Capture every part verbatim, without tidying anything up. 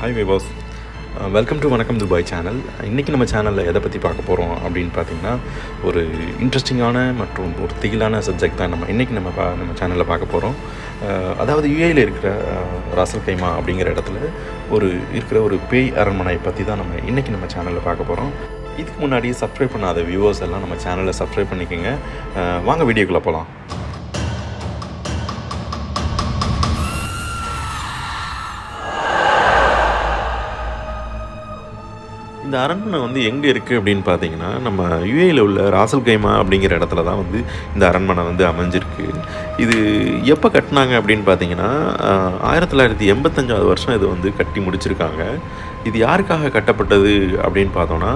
Hi viewers, uh, welcome to Vanakam Dubai channel. இன்னைக்கு நம்ம சேனல்ல எதை பத்தி பார்க்க போறோம் அப்படினு பாத்தீங்கன்னா ஒரு இன்ட்ரஸ்டிங்கான மற்றும் ஒரு திகிலான சப்ஜெக்ட் தான் நம்ம இன்னைக்கு நம்ம நம்ம சேனல்ல பார்க்க போறோம். அதாவது யுஏஇல இருக்கிற ராஸ் அல் கைமா அப்படிங்கற இடத்துல ஒரு இருக்கிற ஒரு பேய் அரண்மனை பத்தி தான் நம்ம இன்னைக்கு நம்ம சேனல்ல பார்க்க போறோம். இதுக்கு முன்னாடி subscribe பண்ணாத viewers எல்லாம் நம்ம சேனலை subscribe பண்ணிக்கங்க. வாங்க வீடியோக்குள்ள போலாம். இந்த அரண்மனை வந்து எங்க இருக்கு அப்படினு பாத்தீங்கன்னா நம்ம யுஏஇல உள்ள ராஸ் அல் கைமா அப்படிங்கிற இடத்துல தான் வந்து இந்த அரண்மனை வந்து அமைஞ்சிருக்கு. இது எப்போ கட்டினாங்க அப்படினு பாத்தீங்கன்னா ஆயிரத்தி தொள்ளாயிரத்தி எண்பத்தஞ்சாவது வருஷம் இது வந்து கட்டி முடிச்சிருக்காங்க. இது யாருக்காக கட்டப்பட்டது அப்படினு பார்த்தோம்னா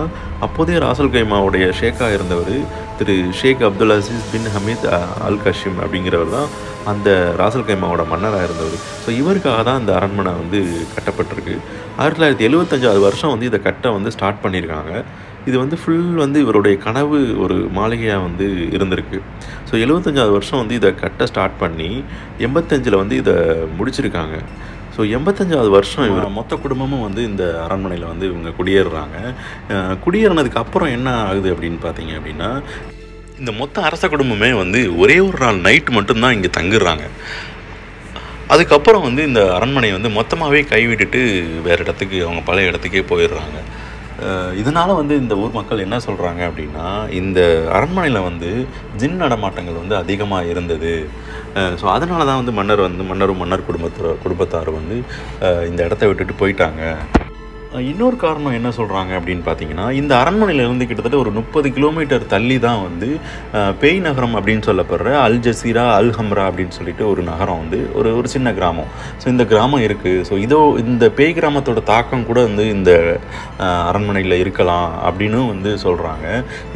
அப்போதே ராஸ் அல் கைமாவுடைய ஷேக்காக இருந்தவர் திரு ஷேக் அப்துல் அசீஸ் பின் ஹமீத் அல் கஷிம் அப்படிங்கிறவர் தான் அந்த ராஸ் அல் கைமாவோட மன்னராக இருந்தவர். ஸோ இவருக்காக தான் இந்த அரண்மனை வந்து கட்டப்பட்டிருக்கு. ஆயிரத்தி தொள்ளாயிரத்தி எழுபத்தஞ்சாவது வருஷம் வந்து இதை கட்ட வந்து ஸ்டார்ட் பண்ணியிருக்காங்க. இது வந்து ஃபுல் வந்து இவருடைய கனவு ஒரு மாளிகையாக வந்து இருந்திருக்கு. ஸோ எழுபத்தஞ்சாவது வருஷம் வந்து இதை கட்ட ஸ்டார்ட் பண்ணி எண்பத்தஞ்சில் வந்து இதை முடிச்சிருக்காங்க. ஸோ எண்பத்தஞ்சாவது வருஷம் இவங்க மொத்த குடும்பமும் வந்து இந்த அரண்மனையில் வந்து இவங்க குடியேறுறாங்க. குடியேறினதுக்கு அப்புறம் என்ன ஆகுது அப்படின்னு பார்த்தீங்க அப்படின்னா இந்த மொத்த அரச குடும்பமே வந்து ஒரே ஒரு நாள் நைட் மட்டும்தான் இங்கே தங்குறாங்க. அதுக்கப்புறம் வந்து இந்த அரண்மனை வந்து மொத்தமாகவே கைவிட்டுட்டு வேறு இடத்துக்கு அவங்க பழைய இடத்துக்கே போயிடுறாங்க. இதனால் வந்து இந்த ஊர் மக்கள் என்ன சொல்கிறாங்க அப்படின்னா இந்த அரண்மனையில் வந்து ஜின் நடமாட்டங்கள் வந்து அதிகமாக இருந்தது. ஸோ அதனால தான் வந்து மன்னர் வந்து மன்னரும் மன்னர் குடும்பத்த குடும்பத்தார் வந்து இந்த இடத்த விட்டுட்டு போயிட்டாங்க. இன்னொரு காரணம் என்ன சொல்கிறாங்க அப்படின்னு பார்த்தீங்கன்னா இந்த அரண்மனையிலேருந்து கிட்டத்தட்ட ஒரு முப்பது கிலோமீட்டர் தள்ளி தான் வந்து பேய் நகரம் அப்படின்னு சொல்லப்படுற அல் ஜசீரா அல் ஹம்ரா அப்படின்னு சொல்லிட்டு ஒரு நகரம் வந்து ஒரு ஒரு சின்ன கிராமம். ஸோ இந்த கிராமம் இருக்குது. ஸோ இதோ இந்த பேய் கிராமத்தோட தாக்கம் கூட வந்து இந்த அரண்மனையில் இருக்கலாம் அப்படின்னு வந்து சொல்கிறாங்க.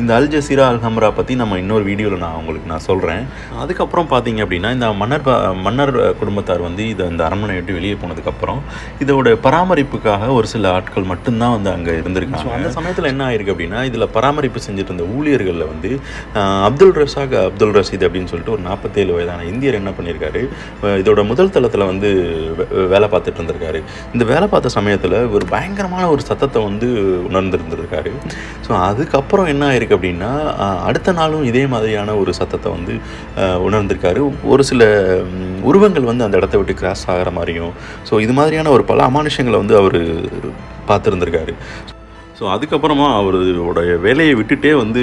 இந்த அல் ஜசீரா அல் ஹம்ரா பற்றி நம்ம இன்னொரு வீடியோவில் நான் உங்களுக்கு நான் சொல்கிறேன். அதுக்கப்புறம் பார்த்தீங்க அப்படின்னா இந்த மன்னர் மன்னர் குடும்பத்தார் வந்து இதை இந்த அரண்மனை விட்டு வெளியே போனதுக்கப்புறம் இதோட பராமரிப்புக்காக ஒரு சில ஆட்கள் மட்டும்தான் வந்து அங்கே இருந்திருக்காங்க. அந்த சமயத்தில் என்ன ஆயிருக்கு அப்படின்னா இதில் பராமரிப்பு செஞ்சுட்டு இருந்த ஊழியர்களில் வந்து அப்துல் ரசாக் அப்துல் ரசீத் அப்படின்னு சொல்லிட்டு ஒரு நாற்பத்தேழு வயதான இந்தியர் என்ன பண்ணியிருக்காரு இதோட முதல் தளத்தில் வந்து வேலை பார்த்துட்டு இருந்திருக்காரு. இந்த வேலை பார்த்த சமயத்தில் ஒரு பயங்கரமான ஒரு சத்தத்தை வந்து உணர்ந்துருந்துருக்காரு. ஸோ அதுக்கப்புறம் என்ன ஆயிருக்கு அப்படின்னா அடுத்த நாளும் இதே மாதிரியான ஒரு சத்தத்தை வந்து உணர்ந்திருக்காரு. ஒரு சில உருவங்கள் வந்து அந்த இடத்த விட்டு கிராஸ் ஆகிற மாதிரியும் ஸோ இது மாதிரியான ஒரு பல அமானுஷங்களை வந்து அவர் பார்த்துருந்துருக்காரு. ஸோ அதுக்கப்புறமா அவருடைய வேலையை விட்டுட்டே வந்து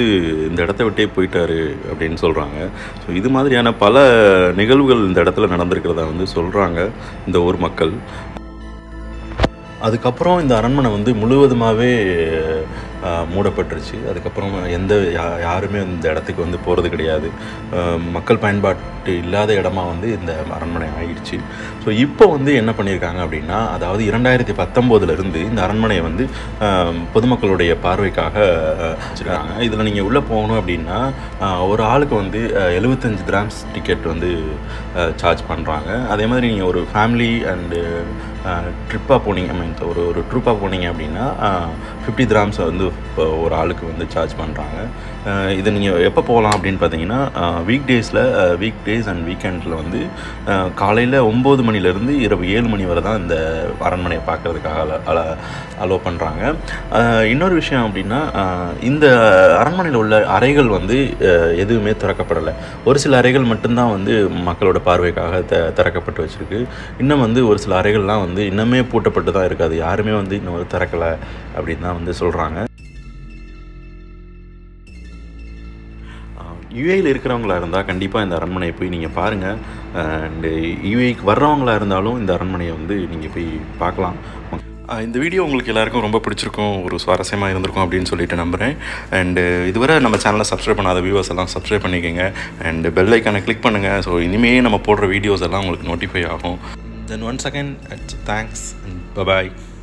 இந்த இடத்த விட்டே போயிட்டாரு அப்படின்னு சொல்கிறாங்க. ஸோ இது மாதிரியான பல நிகழ்வுகள் இந்த இடத்துல நடந்திருக்கிறதா வந்து சொல்கிறாங்க இந்த ஊர் மக்கள். அதுக்கப்புறம் இந்த அரண்மனை வந்து முழுவதுமாகவே மூடப்பட்டுருச்சு. அதுக்கப்புறம் எந்த யாருமே இந்த இடத்துக்கு வந்து போகிறது கிடையாது. மக்கள் பயன்பாட்டு இல்லாத இடமா வந்து இந்த அரண்மனை ஆயிடுச்சு. ஸோ இப்போ வந்து என்ன பண்ணியிருக்காங்க அப்படின்னா அதாவது இரண்டாயிரத்தி பத்தொம்போதுலேருந்து இந்த அரண்மனையை வந்து பொதுமக்களுடைய பார்வைக்காக வச்சுருக்காங்க. இதில் நீங்கள் உள்ளே போகணும் அப்படின்னா ஒரு ஆளுக்கு வந்து எழுபத்தஞ்சு டிராம்ஸ் டிக்கெட் வந்து சார்ஜ் பண்ணுறாங்க. அதே மாதிரி நீங்கள் ஒரு ஃபேமிலி அண்டு ட்ரிப்பாக போனீங்க ஐ மீன் ஒரு ஒரு ட்ரிப்பாக போனீங்க அப்படின்னா ஃபிஃப்டி கிராம்ஸை வந்து ஒரு ஆளுக்கு வந்து சார்ஜ் பண்ணுறாங்க. இதை நீங்கள் எப்போ போகலாம் அப்படின்னு பார்த்தீங்கன்னா வீக் டேஸில் வீக் டேஸ் அண்ட் வீக்கெண்டில் வந்து காலையில் ஒம்பது மணிலேருந்து இரவு ஏழு மணி வரை தான் இந்த அரண்மனையை பார்க்குறதுக்காக அல அலோவ் பண்ணுறாங்க. இன்னொரு விஷயம் அப்படின்னா இந்த அரண்மனையில் உள்ள அறைகள் வந்து எதுவுமே திறக்கப்படலை. ஒரு சில அறைகள் மட்டும்தான் வந்து மக்களோட பார்வைக்காக த திறக்கப்பட்டு வச்சுருக்கு. இன்னும் வந்து ஒரு சில அறைகள்லாம் வந்து இன்னமே பூட்டப்பட்டு தான் இருக்காது. யாருமே வந்து இன்னும் ஒரு திறக்கலை அப்படின்னு தான் வந்து சொல்கிறாங்க. யுஏயில் இருக்கிறவங்களாக இருந்தால் கண்டிப்பாக இந்த அரண்மனையை போய் நீங்கள் பாருங்கள். அண்டு யுஏக்கு வர்றவங்களாக இருந்தாலும் இந்த அரண்மனையை வந்து நீங்கள் போய் பார்க்கலாம். இந்த வீடியோ உங்களுக்கு எல்லாருக்கும் ரொம்ப பிடிச்சிருக்கும், ஒரு சுவாரஸ்யமாக இருந்திருக்கும் அப்படின்னு சொல்லிட்டு நம்புகிறேன். அண்டு இதுவரை நம்ம சேனலை சப்ஸ்கிரைப் பண்ணாத வியூவர்ஸ் எல்லாம் சப்ஸ்கிரைப் பண்ணிக்கோங்க. அண்டு பெல் ஐக்கானை கிளிக் பண்ணுங்கள். ஸோ இனிமேல் நம்ம போடுற வீடியோஸ் எல்லாம் உங்களுக்கு நோட்டிஃபை ஆகும். Then once again, thanks and bye-bye.